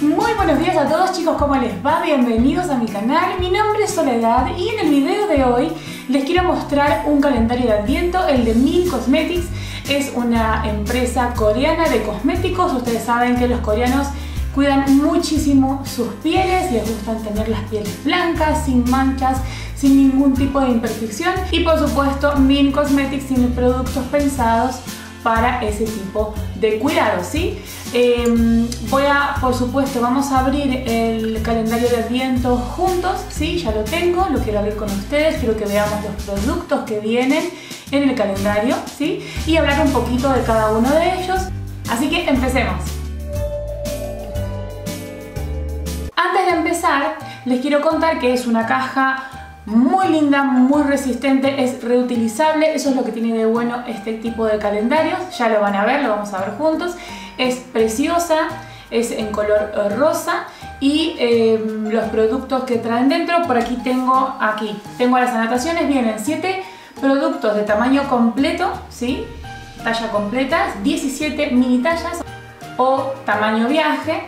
Muy buenos días a todos chicos, ¿cómo les va? Bienvenidos a mi canal, mi nombre es Soledad y en el video de hoy les quiero mostrar un calendario de adviento, el de MIIN Cosmetics. Es una empresa coreana de cosméticos. Ustedes saben que los coreanos cuidan muchísimo sus pieles, les gustan tener las pieles blancas, sin manchas, sin ningún tipo de imperfección. Y por supuesto MIIN Cosmetics tiene productos pensados para ese tipo de cuidados, ¿sí? Por supuesto, vamos a abrir el calendario de adviento juntos, ¿sí? Ya lo tengo, lo quiero abrir con ustedes, quiero que veamos los productos que vienen en el calendario, ¿sí? Y hablar un poquito de cada uno de ellos. Así que empecemos. Antes de empezar, les quiero contar que es una caja muy linda, muy resistente, es reutilizable. Eso es lo que tiene de bueno este tipo de calendarios. Ya lo van a ver, lo vamos a ver juntos. Es preciosa, es en color rosa y los productos que traen dentro, por aquí tengo, las anotaciones. Vienen 7 productos de tamaño completo, ¿sí? Talla completa, 17 mini tallas o tamaño viaje,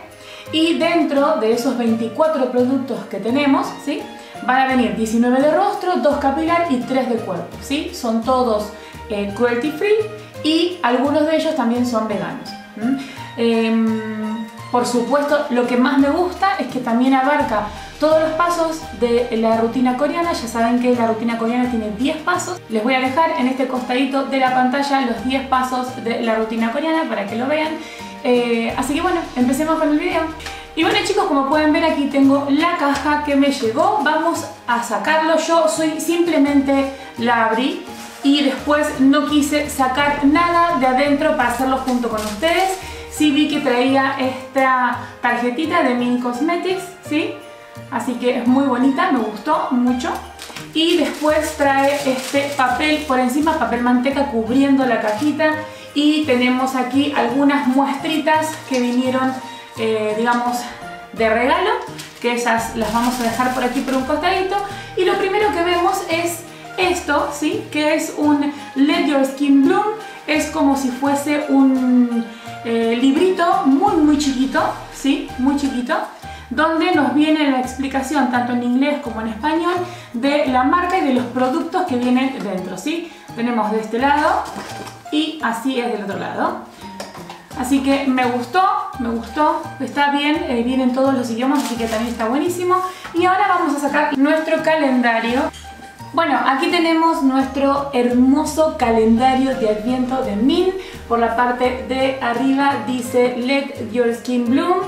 y dentro de esos 24 productos que tenemos, ¿sí? Van a venir 19 de rostro, 2 capilar y 3 de cuerpo, ¿sí? Son todos cruelty free y algunos de ellos también son veganos. Por supuesto, lo que más me gusta es que también abarca todos los pasos de la rutina coreana. Ya saben que la rutina coreana tiene 10 pasos. Les voy a dejar en este costadito de la pantalla los 10 pasos de la rutina coreana para que lo vean. Así que bueno, empecemos con el video. Y bueno chicos, como pueden ver aquí tengo la caja que me llegó. Vamos a sacarlo. Yo simplemente la abrí y después no quise sacar nada de adentro para hacerlo junto con ustedes. Sí vi que traía esta tarjetita de MIIN Cosmetics, ¿sí? Así que es muy bonita, me gustó mucho. Y después trae este papel por encima, papel manteca cubriendo la cajita. Y tenemos aquí algunas muestritas que vinieron digamos de regalo, que esas las vamos a dejar por aquí por un costadito. Y lo primero que vemos es esto, ¿sí? Que es un Let Your Skin Bloom. Es como si fuese un librito muy chiquito, ¿sí? Muy chiquito, donde nos viene la explicación tanto en inglés como en español de la marca y de los productos que vienen dentro, ¿sí? Tenemos de este lado y así es del otro lado. Así que me gustó, está bien, viene en todos los idiomas, así que también está buenísimo. Y ahora vamos a sacar nuestro calendario. Bueno, aquí tenemos nuestro hermoso calendario de adviento de MIIN. Por la parte de arriba dice Let Your Skin Bloom,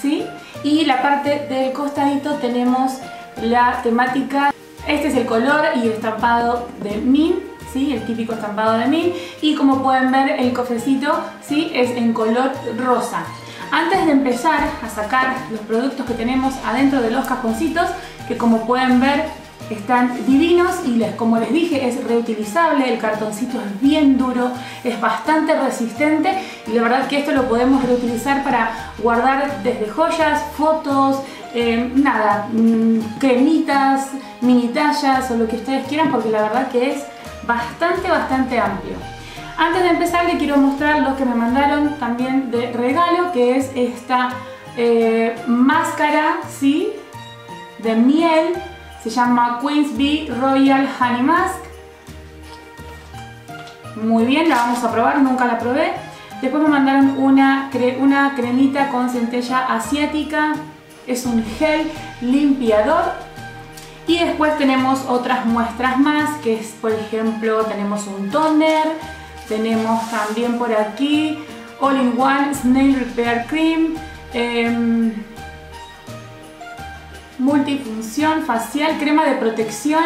¿sí? Y la parte del costadito tenemos la temática. Este es el color y estampado de MIIN, ¿sí? El típico estampado de MIIN. Y como pueden ver el cofrecito, ¿sí? Es en color rosa. Antes de empezar a sacar los productos que tenemos adentro de los cajoncitos, que como pueden ver están divinos y como les dije es reutilizable, el cartoncito es bien duro, es bastante resistente y la verdad que esto lo podemos reutilizar para guardar desde joyas, fotos, cremitas, mini tallas o lo que ustedes quieran, porque la verdad que es bastante amplio. Antes de empezar les quiero mostrar lo que me mandaron también de regalo, que es esta máscara, ¿sí? De miel, se llama Queen's Bee Royal Honey Mask. Muy bien, la vamos a probar, nunca la probé. Después me mandaron una cremita con centella asiática, es un gel limpiador. Y después tenemos otras muestras más, que es, por ejemplo, tenemos un toner, tenemos también por aquí All-in-One Snail Repair Cream, multifunción facial, crema de protección,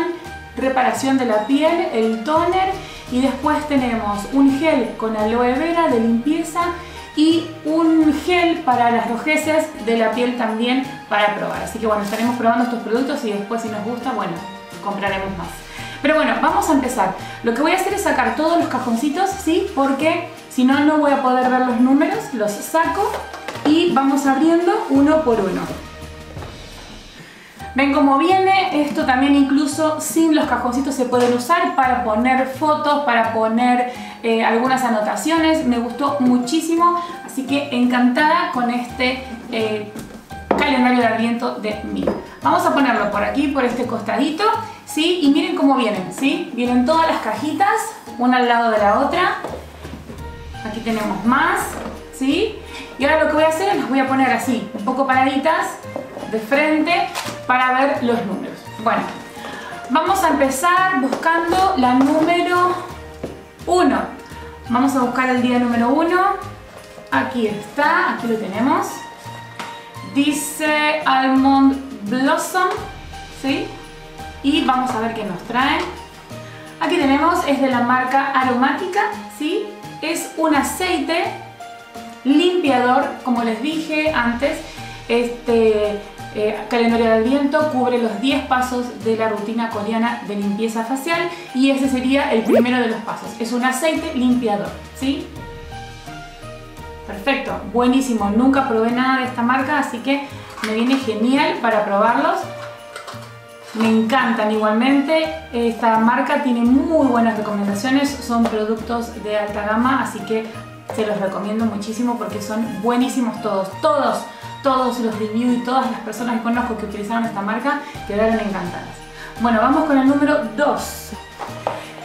reparación de la piel, el toner, y después tenemos un gel con aloe vera de limpieza y un gel para las rojeces de la piel también para probar. Así que bueno, estaremos probando estos productos y después si nos gusta, bueno, compraremos más. Pero bueno, vamos a empezar. Lo que voy a hacer es sacar todos los cajoncitos, ¿sí? Porque si no, no voy a poder ver los números. Los saco y vamos abriendo uno por uno. Ven cómo viene. Esto también incluso sin los cajoncitos se pueden usar para poner fotos, para poner algunas anotaciones. Me gustó muchísimo, así que encantada con este calendario de Adviento de MIIN. Vamos a ponerlo por aquí, por este costadito, ¿sí? Y miren cómo vienen, ¿sí? Vienen todas las cajitas, una al lado de la otra. Aquí tenemos más, ¿sí? Y ahora lo que voy a hacer es las voy a poner así, un poco paraditas, de frente, para ver los números. Bueno, vamos a empezar buscando la número 1. Vamos a buscar el día número 1. Aquí está, aquí lo tenemos. Dice Almond Blossom, ¿sí? Y vamos a ver qué nos traen. Aquí tenemos, es de la marca Aromática, ¿sí? Es un aceite limpiador, como les dije antes. Este calendario de Adviento cubre los 10 pasos de la rutina coreana de limpieza facial y ese sería el primero de los pasos. Es un aceite limpiador, ¿sí? Perfecto, buenísimo. Nunca probé nada de esta marca, así que me viene genial para probarlos. Me encantan igualmente. Esta marca tiene muy buenas recomendaciones. Son productos de alta gama, así que se los recomiendo muchísimo porque son buenísimos todos. Todos los reviews y todas las personas que conozco que utilizaron esta marca quedaron encantadas. Bueno, vamos con el número 2.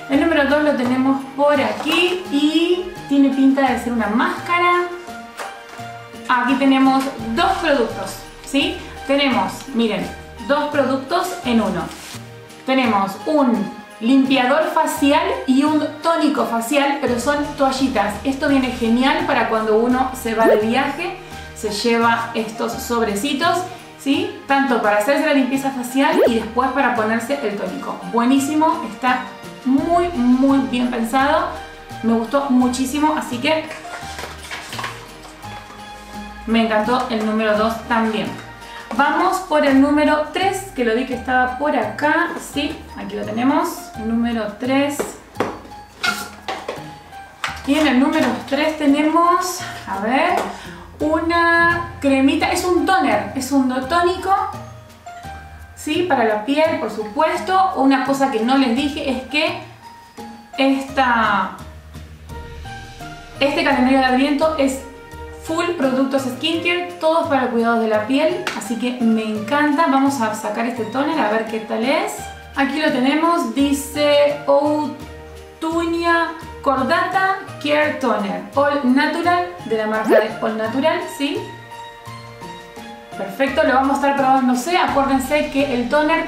El número 2 lo tenemos por aquí y tiene pinta de ser una máscara. Aquí tenemos dos productos, ¿sí? Tenemos, miren, dos productos en uno. Tenemos un limpiador facial y un tónico facial, pero son toallitas. Esto viene genial para cuando uno se va de viaje. Se lleva estos sobrecitos, ¿sí? Tanto para hacerse la limpieza facial y después para ponerse el tónico. Buenísimo, está muy, muy bien pensado. Me gustó muchísimo, así que me encantó el número 2 también. Vamos por el número 3, que lo vi que estaba por acá, ¿sí? Aquí lo tenemos, número 3. Y en el número 3 tenemos, a ver, una cremita, es un toner, es un tónico, ¿sí? Para la piel, por supuesto. Una cosa que no les dije es que este calendario de Adviento es full productos skincare, todos para el cuidado de la piel, así que me encanta. Vamos a sacar este toner a ver qué tal es. Aquí lo tenemos, dice Houttuynia Cordata Care Toner All Natural, de la marca de All Natural, ¿sí? Perfecto, lo vamos a estar probándose. Acuérdense que el toner,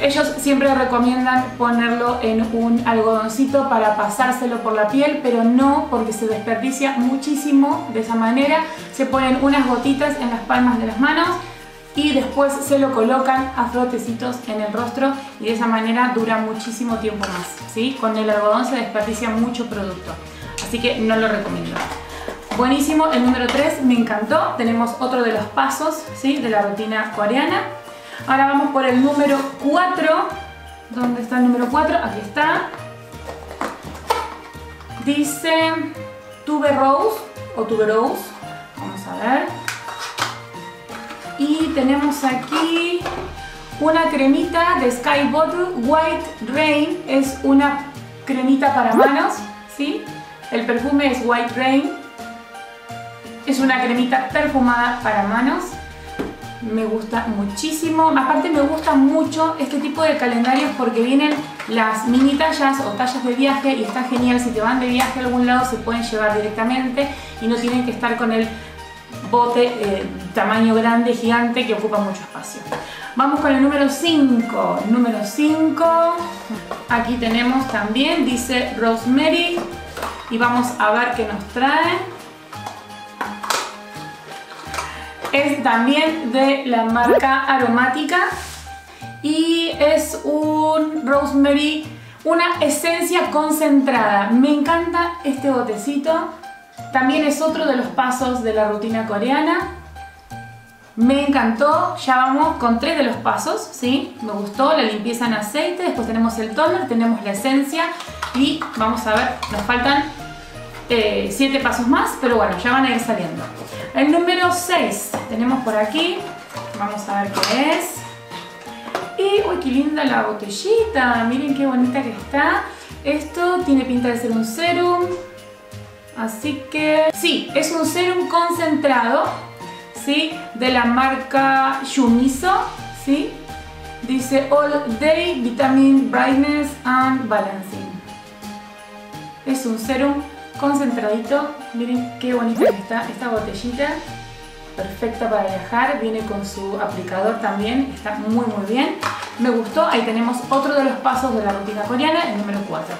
ellos siempre recomiendan ponerlo en un algodoncito para pasárselo por la piel, pero no, porque se desperdicia muchísimo de esa manera. Se ponen unas gotitas en las palmas de las manos y después se lo colocan a frotecitos en el rostro y de esa manera dura muchísimo tiempo más, ¿sí? Con el algodón se desperdicia mucho producto, así que no lo recomiendo. Buenísimo, el número 3 me encantó. Tenemos otro de los pasos, ¿sí? De la rutina coreana. Ahora vamos por el número 4. ¿Dónde está el número 4? Aquí está. Dice tuberose o tuberose. Vamos a ver. Y tenemos aquí una cremita de Sky Bottle White Rain. Es una cremita para manos, ¿sí? El perfume es White Rain. Es una cremita perfumada para manos. Me gusta muchísimo. Aparte me gusta mucho este tipo de calendarios porque vienen las mini tallas o tallas de viaje y está genial. Si te van de viaje a algún lado se pueden llevar directamente y no tienen que estar con el bote tamaño grande, gigante, que ocupa mucho espacio. Vamos con el número 5. Número 5. Aquí tenemos también, dice Rosemary. Y vamos a ver qué nos trae. Es también de la marca Aromática. Y es un Rosemary, una esencia concentrada. Me encanta este botecito. También es otro de los pasos de la rutina coreana. Me encantó. Ya vamos con 3 de los pasos, ¿sí? Me gustó la limpieza en aceite. Después tenemos el toner, tenemos la esencia. Y vamos a ver, nos faltan 7 pasos más. Pero bueno, ya van a ir saliendo. El número 6 tenemos por aquí. Vamos a ver qué es. Y, uy, qué linda la botellita. Miren qué bonita que está. Esto tiene pinta de ser un serum. Así que sí, es un serum concentrado, ¿sí? De la marca Yumizo, ¿sí? Dice All Day Vitamin Brightness and Balancing. Es un serum concentradito. Miren qué bonita está esta botellita. Perfecta para viajar. Viene con su aplicador también. Está muy muy bien. Me gustó. Ahí tenemos otro de los pasos de la rutina coreana, el número 4.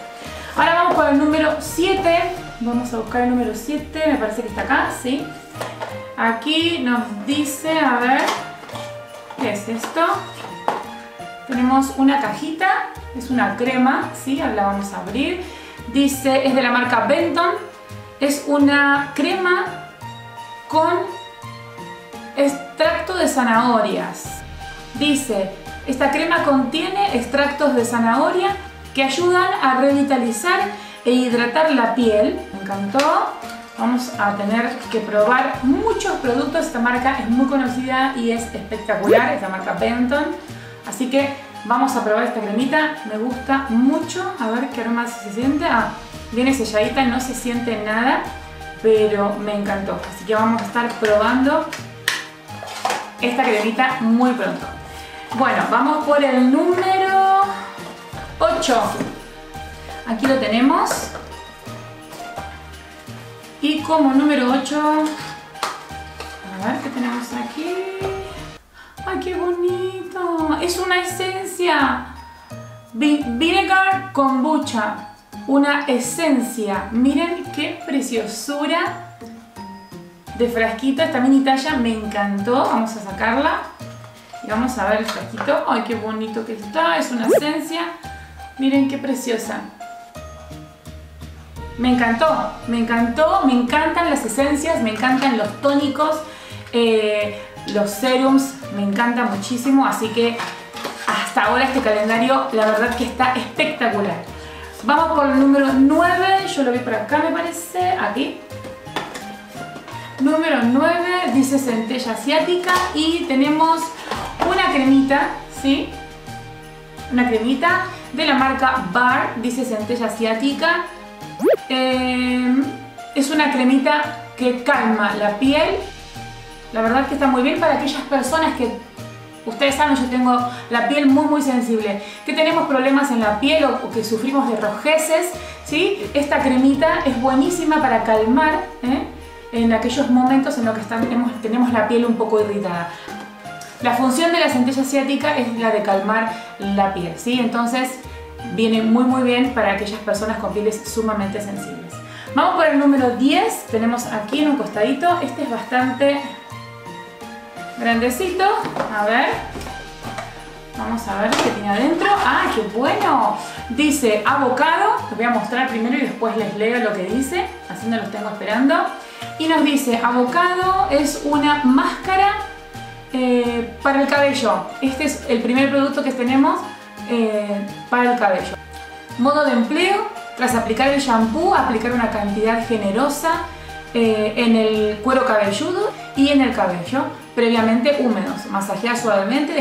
Ahora vamos con el número 7. Vamos a buscar el número 7. Me parece que está acá, ¿sí? Aquí nos dice, a ver, ¿qué es esto? Tenemos una cajita. Es una crema, ¿sí? Ahora la vamos a abrir. Dice, es de la marca Benton. Es una crema con extracto de zanahorias. Dice, esta crema contiene extractos de zanahoria que ayudan a revitalizar e hidratar la piel. Me encantó. Vamos a tener que probar muchos productos. Esta marca es muy conocida y es espectacular. Es la marca Benton. Así que vamos a probar esta cremita. Me gusta mucho. A ver qué aroma se siente. Ah, viene selladita, no se siente nada, pero me encantó. Así que vamos a estar probando esta cremita muy pronto. Bueno, vamos por el número 8. Aquí lo tenemos. Y como número 8, a ver qué tenemos aquí. ¡Ay, qué bonito! Es una esencia. Vinegar kombucha. Una esencia. Miren qué preciosura de frasquito. Esta mini talla me encantó. Vamos a sacarla. Y vamos a ver el frasquito. ¡Ay, qué bonito que está! Es una esencia. Miren qué preciosa. Me encantó, me encantó. Me encantan las esencias, me encantan los tónicos, los serums, me encanta muchísimo. Así que hasta ahora este calendario, la verdad que está espectacular. Vamos por el número 9. Yo lo vi por acá, me parece. Aquí. Número 9, dice centella asiática. Y tenemos una cremita, ¿sí? Una cremita de la marca Bar, dice centella asiática. Es una cremita que calma la piel. La verdad que está muy bien para aquellas personas que, ustedes saben, yo tengo la piel muy muy sensible, que tenemos problemas en la piel o que sufrimos de rojeces, ¿sí? Esta cremita es buenísima para calmar, ¿eh? En aquellos momentos en los que tenemos la piel un poco irritada. La función de la centella asiática es la de calmar la piel, ¿sí? Entonces viene muy muy bien para aquellas personas con pieles sumamente sensibles. Vamos por el número 10. Tenemos aquí en un costadito. Este es bastante grandecito. A ver. Vamos a ver qué tiene adentro. ¡Ah, qué bueno! Dice avocado. Lo voy a mostrar primero y después les leo lo que dice. Así no los tengo esperando. Y nos dice, avocado es una máscara para el cabello. Este es el primer producto que tenemos para el cabello. Modo de empleo: tras aplicar el shampoo, aplicar una cantidad generosa en el cuero cabelludo y en el cabello previamente húmedos, masajear suavemente,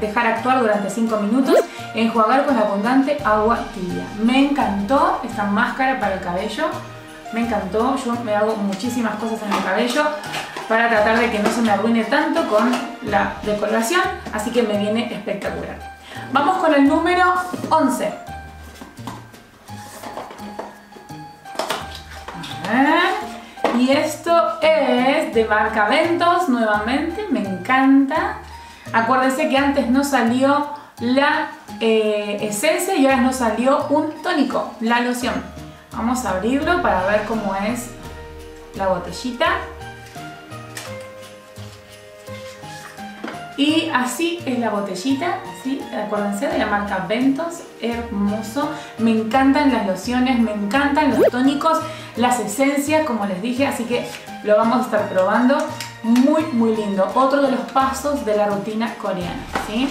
dejar actuar durante 5 minutos, enjuagar con abundante agua tibia. Me encantó esta máscara para el cabello, me encantó. Yo me hago muchísimas cosas en el cabello para tratar de que no se me arruine tanto con la decoloración, así que me viene espectacular. Vamos con el número 11. A ver, y esto es de marca Ventos nuevamente, me encanta. Acuérdense que antes no salió la esencia y ahora nos salió un tónico, la loción. Vamos a abrirlo para ver cómo es la botellita. Y así es la botellita, ¿sí? Acuérdense, de la marca Ventos, hermoso. Me encantan las lociones, me encantan los tónicos, las esencias, como les dije. Así que lo vamos a estar probando. Muy, muy lindo. Otro de los pasos de la rutina coreana, ¿sí?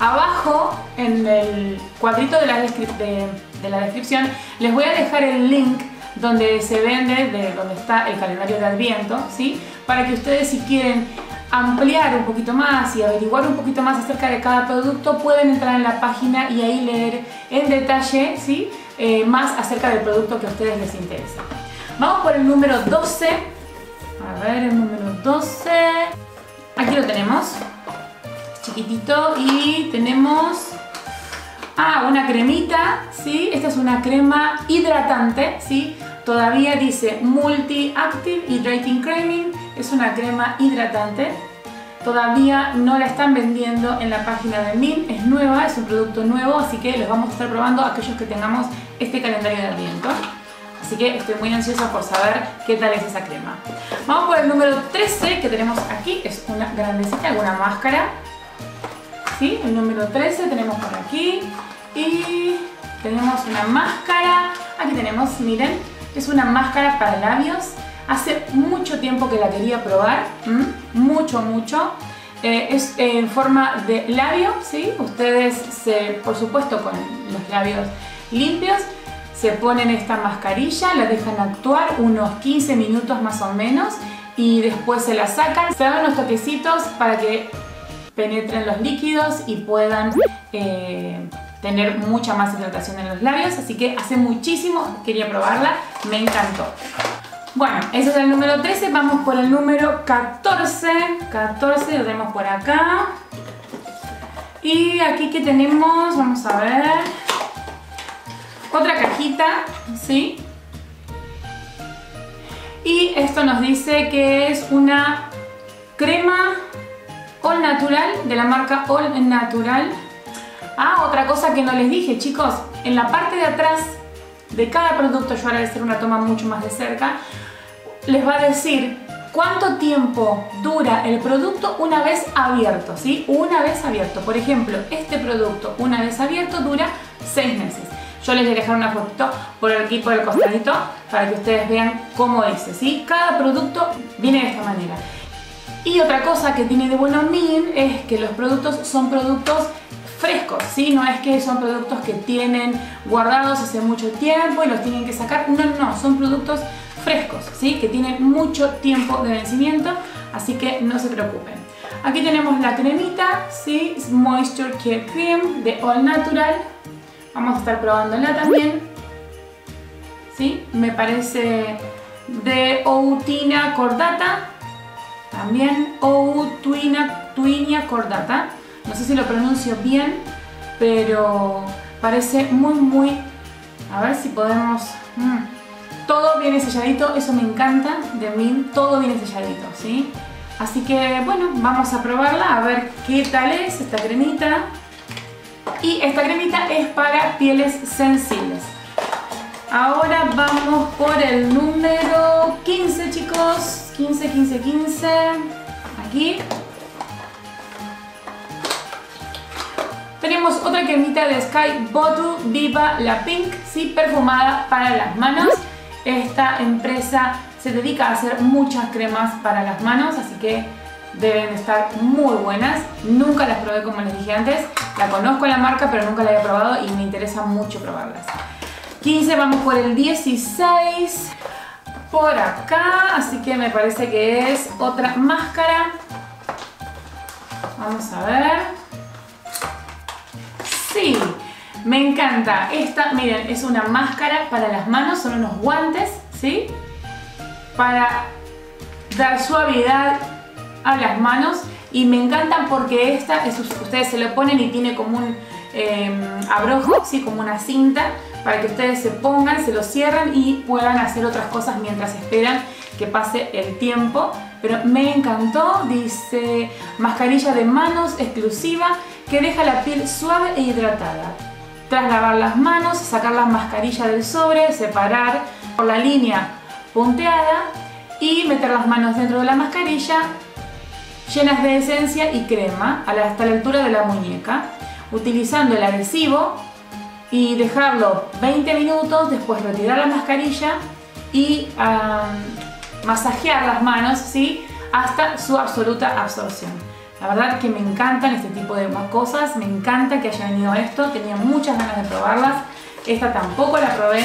Abajo, en el cuadrito de la descripción, les voy a dejar el link donde se vende, de donde está el calendario de Adviento, ¿sí? Para que ustedes, si quieren ampliar un poquito más y averiguar un poquito más acerca de cada producto, pueden entrar en la página y ahí leer en detalle, ¿sí? Más acerca del producto que a ustedes les interesa. Vamos por el número 12. A ver, el número 12. Aquí lo tenemos, chiquitito, y tenemos una cremita, ¿sí? Esta es una crema hidratante, ¿sí? Todavía dice Multi Active Hydrating Creaming, es una crema hidratante. Todavía no la están vendiendo en la página de MIIN, es nueva, es un producto nuevo, así que los vamos a estar probando aquellos que tengamos este calendario de Adviento. Así que estoy muy ansiosa por saber qué tal es esa crema. Vamos por el número 13 que tenemos aquí, es una grandecita, alguna máscara. ¿Sí? El número 13 tenemos por aquí y tenemos una máscara. Aquí tenemos, miren, es una máscara para labios. Hace mucho tiempo que la quería probar, mucho. Es en forma de labio, ¿sí? Ustedes, por supuesto, con los labios limpios, se ponen esta mascarilla, la dejan actuar unos 15 minutos más o menos y después se la sacan. Se dan unos toquecitos para que penetren los líquidos y puedan tener mucha más hidratación en los labios. Así que hace muchísimo quería probarla, me encantó. Bueno, ese es el número 13, vamos por el número 14. 14 lo tenemos por acá. Y aquí que tenemos, vamos a ver, otra cajita, ¿sí? Y esto nos dice que es una crema All Natural, de la marca All Natural. Otra cosa que no les dije, chicos, en la parte de atrás de cada producto, yo ahora voy a hacer una toma mucho más de cerca, les va a decir cuánto tiempo dura el producto una vez abierto, ¿sí? Una vez abierto. Por ejemplo, este producto una vez abierto dura 6 meses. Yo les voy a dejar una fotito por aquí, por el costadito, para que ustedes vean cómo es, ¿sí? Cada producto viene de esta manera. Y otra cosa que tiene de bueno MIIN es que los productos son productos frescos, ¿sí? No es que son productos que tienen guardados hace mucho tiempo y los tienen que sacar, no, son productos frescos, ¿sí? Que tienen mucho tiempo de vencimiento, así que no se preocupen. Aquí tenemos la cremita, ¿sí? Moisture Care Cream de All Natural, vamos a estar probándola también, ¿sí? Me parece de Houttuynia Cordata, también Houttuynia Cordata. No sé si lo pronuncio bien, pero parece muy... A ver si podemos... Todo viene selladito, eso me encanta de MIIN, todo viene selladito, ¿sí? Así que, bueno, vamos a probarla, a ver qué tal es esta cremita. Y esta cremita es para pieles sensibles. Ahora vamos por el número 15, chicos. 15. Aquí. Tenemos otra cremita de Sky Bottle Viva la Pink, ¿sí? Perfumada para las manos. Esta empresa se dedica a hacer muchas cremas para las manos, así que deben estar muy buenas. Nunca las probé, como les dije antes. La conozco la marca, pero nunca la había probado y me interesa mucho probarlas. 15, vamos por el 16. Por acá, así que me parece que es otra máscara. Vamos a ver. Sí, me encanta. Esta, miren, es una máscara para las manos, son unos guantes, ¿sí? Para dar suavidad a las manos y me encantan porque esta, ustedes se lo ponen y tiene como un abrojo, ¿sí? Como una cinta para que ustedes se pongan, se lo cierran y puedan hacer otras cosas mientras esperan que pase el tiempo. Pero me encantó, dice mascarilla de manos exclusiva que deja la piel suave e hidratada. Tras lavar las manos, sacar la mascarilla del sobre, separar por la línea punteada y meter las manos dentro de la mascarilla llenas de esencia y crema hasta la altura de la muñeca, utilizando el adhesivo y dejarlo 20 minutos, después retirar la mascarilla y masajear las manos, ¿sí? Hasta su absoluta absorción. La verdad que me encantan este tipo de cosas, me encanta que haya venido esto, tenía muchas ganas de probarlas. Esta tampoco la probé,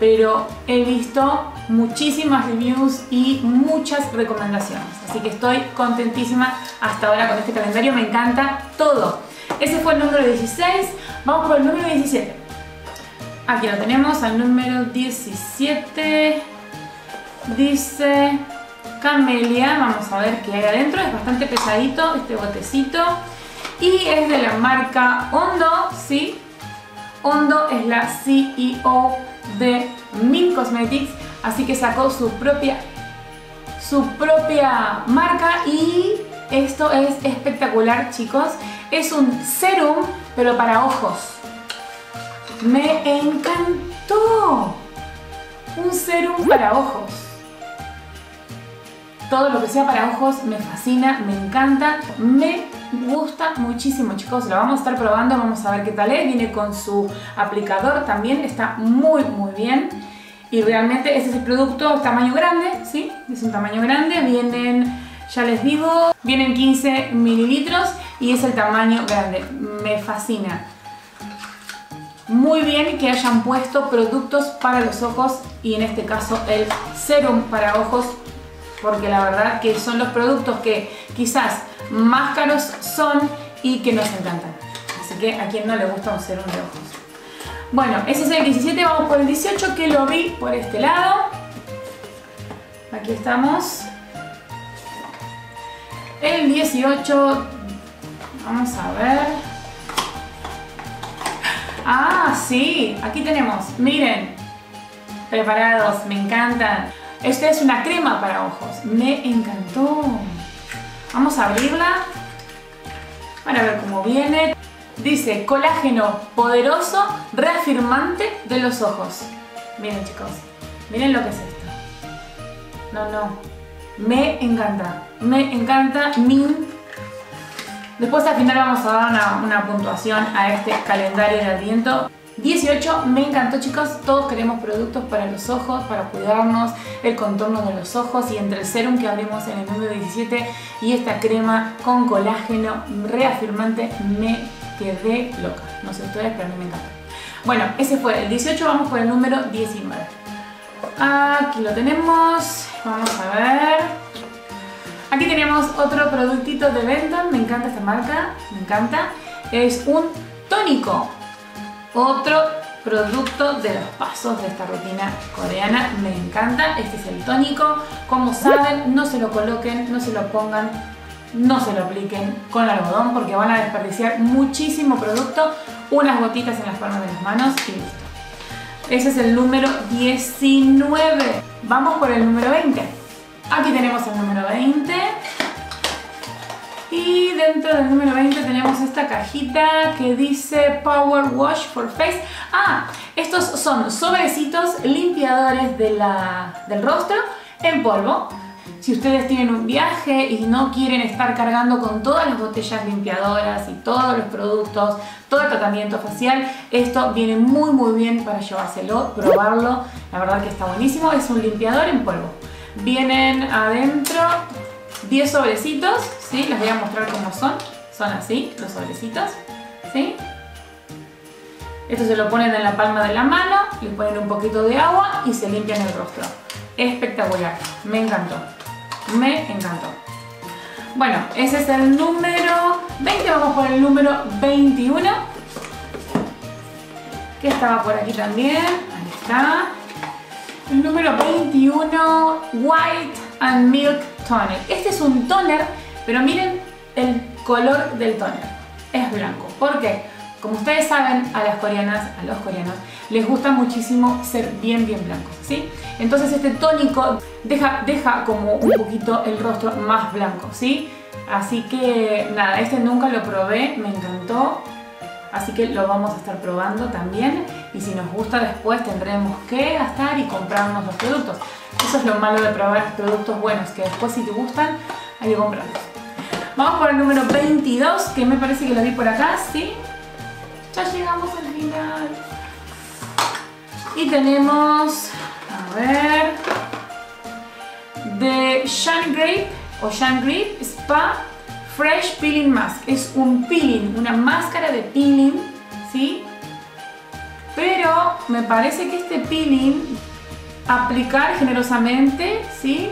pero he visto muchísimas reviews y muchas recomendaciones. Así que estoy contentísima hasta ahora con este calendario, me encanta todo. Ese fue el número 16, vamos por el número 17. Aquí lo tenemos, al número 17. Dice camelia. Vamos a ver qué hay adentro. Es bastante pesadito este botecito. Y es de la marca Hondo, ¿sí? Hondo es la CEO de MIIN Cosmetics, así que sacó su propia marca y esto es espectacular, chicos. Es un serum, pero para ojos. ¡Me encantó! Un serum para ojos. Todo lo que sea para ojos me fascina, me encanta, me gusta muchísimo, chicos. Lo vamos a estar probando, vamos a ver qué tal es. Viene con su aplicador también, está muy muy bien. Y realmente este es el producto tamaño grande, ¿sí? Es un tamaño grande, vienen, ya les digo, vienen 15 mililitros y es el tamaño grande. Me fascina. Muy bien que hayan puesto productos para los ojos y en este caso el serum para ojos, porque la verdad que son los productos que quizás más caros son y que nos encantan. Así que a quien no le gusta un serum de ojos. Bueno, ese es el 17, vamos por el 18 que lo vi por este lado. Aquí estamos. El 18, vamos a ver. Ah, sí, aquí tenemos, miren. Preparados, me encantan. Esta es una crema para ojos. Me encantó. Vamos a abrirla para ver cómo viene. Dice colágeno poderoso reafirmante de los ojos. Miren, chicos. Miren lo que es esto. No, no. Me encanta. Me encanta. MIIN. Después al final vamos a dar una puntuación a este calendario de Adviento. 18, me encantó, chicos. Todos queremos productos para los ojos, para cuidarnos, el contorno de los ojos y entre el serum que abrimos en el número 17 y esta crema con colágeno reafirmante, me quedé loca. No sé ustedes, pero a mí me encanta. Bueno, ese fue el 18, vamos por el número 19. Aquí lo tenemos, vamos a ver. Aquí tenemos otro productito de Benton, me encanta esta marca, me encanta. Es un tónico. Otro producto de los pasos de esta rutina coreana, me encanta. Este es el tónico, como saben, no se lo coloquen, no se lo pongan, no se lo apliquen con algodón porque van a desperdiciar muchísimo producto. Unas gotitas en las palmas de las manos y listo. Ese es el número 19. Vamos por el número 20. Aquí tenemos el número 20. Y dentro del número 20 tenemos esta cajita que dice Power Wash for Face. Ah, estos son sobrecitos limpiadores del rostro en polvo. Si ustedes tienen un viaje y no quieren estar cargando con todas las botellas limpiadoras y todos los productos, todo el tratamiento facial, esto viene muy muy bien para llevárselo, probarlo. La verdad que está buenísimo, es un limpiador en polvo. Vienen adentro 10 sobrecitos, ¿sí? Les voy a mostrar cómo son. Son así, los sobrecitos, ¿sí? Esto se lo ponen en la palma de la mano, le ponen un poquito de agua y se limpian el rostro. Espectacular, me encantó. Me encantó. Bueno, ese es el número 20, vamos por el número 21. Que estaba por aquí también, ahí está. El número 21, White and Milk Toner. Este es un toner, pero miren el color del toner. Es blanco. ¿Por qué? Como ustedes saben, a las coreanas, a los coreanos, les gusta muchísimo ser bien, bien blancos, ¿sí? Entonces este tónico deja como un poquito el rostro más blanco, ¿sí? Así que nada, este nunca lo probé, me encantó. Así que lo vamos a estar probando también y si nos gusta después tendremos que gastar y comprarnos los productos. Eso es lo malo de probar productos buenos, que después si te gustan hay que comprarlos. Vamos por el número 22, que me parece que lo vi por acá, ¿sí? Ya llegamos al final. Y tenemos, a ver, de Shangri-La Spa Fresh Peeling Mask. Es un peeling, una máscara de peeling, ¿sí? Pero me parece que este peeling, aplicar generosamente, ¿sí?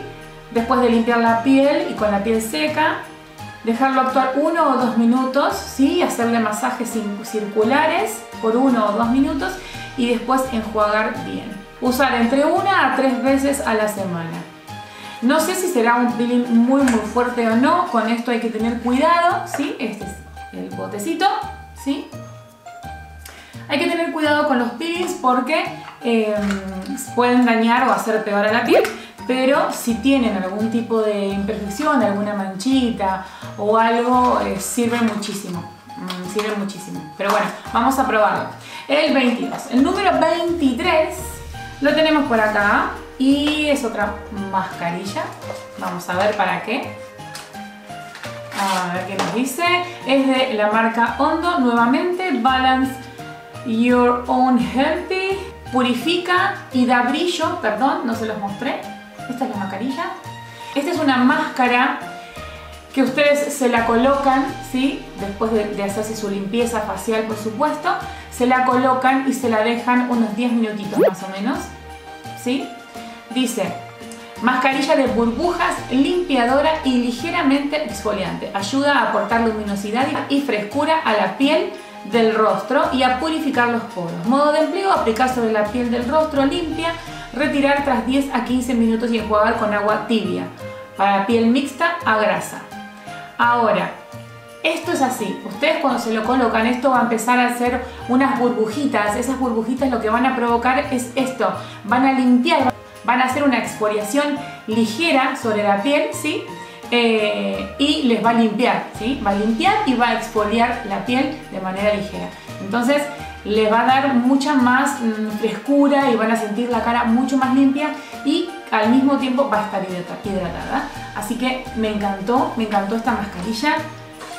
Después de limpiar la piel y con la piel seca, dejarlo actuar 1 o 2 minutos, ¿sí? Hacerle masajes circulares por 1 o 2 minutos y después enjuagar bien. Usar entre 1 a 3 veces a la semana. No sé si será un peeling muy muy fuerte o no, con esto hay que tener cuidado, ¿sí? Este es el botecito, ¿sí? Hay que tener cuidado con los peelings porque pueden dañar o hacer peor a la piel, pero si tienen algún tipo de imperfección, alguna manchita o algo, sirve muchísimo, sirve muchísimo. Pero bueno, vamos a probarlo. El 22, el número 23 lo tenemos por acá y es otra mascarilla. Vamos a ver para qué. A ver qué nos dice. Es de la marca Hondo, nuevamente, Balance Your Own Healthy. Purifica y da brillo, perdón, no se los mostré. Esta es la mascarilla. Esta es una máscara que ustedes se la colocan, ¿sí? Después de hacerse su limpieza facial, por supuesto, se la colocan y se la dejan unos 10 minutitos más o menos, ¿sí? Dice, mascarilla de burbujas, limpiadora y ligeramente exfoliante. Ayuda a aportar luminosidad y frescura a la piel del rostro y a purificar los poros. Modo de empleo, aplicar sobre la piel del rostro limpia, retirar tras 10 a 15 minutos y enjuagar con agua tibia. Para piel mixta a grasa. Ahora, esto es así. Ustedes cuando se lo colocan, esto va a empezar a hacer unas burbujitas. Esas burbujitas lo que van a provocar es esto. Van a limpiar, van a hacer una exfoliación ligera sobre la piel, ¿sí? Y les va a limpiar, ¿sí? Va a limpiar y va a exfoliar la piel de manera ligera. Entonces, les va a dar mucha más frescura y van a sentir la cara mucho más limpia y al mismo tiempo va a estar hidratada. Así que me encantó esta mascarilla.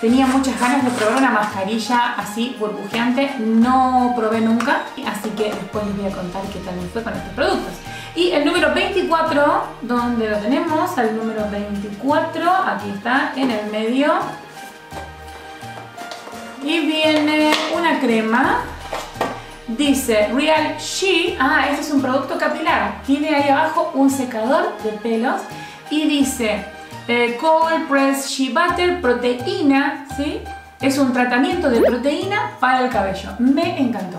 Tenía muchas ganas de probar una mascarilla así burbujeante, no probé nunca, así que después les voy a contar qué tal me fue con estos productos. Y el número 24, ¿dónde lo tenemos? El número 24, aquí está, en el medio. Y viene una crema. Dice Real She, este es un producto capilar, tiene ahí abajo un secador de pelos y dice Cold Press Shea Butter Proteína, ¿sí? Es un tratamiento de proteína para el cabello, me encantó.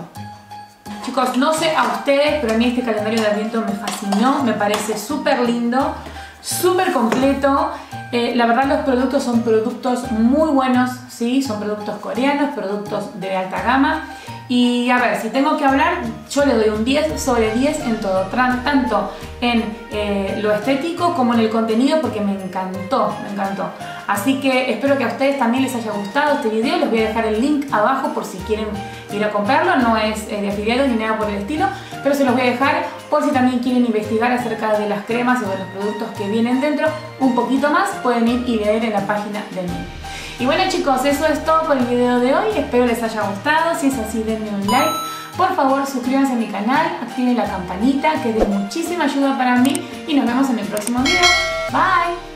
Chicos, no sé a ustedes, pero a mí este calendario de Adviento me fascinó, me parece súper lindo, súper completo. La verdad los productos son productos muy buenos, ¿sí? Son productos coreanos, productos de alta gama. Y a ver, si tengo que hablar, yo le doy un 10 sobre 10 en todo, tanto en lo estético como en el contenido, porque me encantó, me encantó. Así que espero que a ustedes también les haya gustado este video, les voy a dejar el link abajo por si quieren ir a comprarlo, no es de afiliados ni nada por el estilo, pero se los voy a dejar por si también quieren investigar acerca de las cremas o de los productos que vienen dentro, un poquito más pueden ir y leer en la página del MIIN. Y bueno chicos, eso es todo por el video de hoy, espero les haya gustado, si es así denme un like, por favor suscríbanse a mi canal, activen la campanita que es de muchísima ayuda para mí y nos vemos en el próximo video. Bye!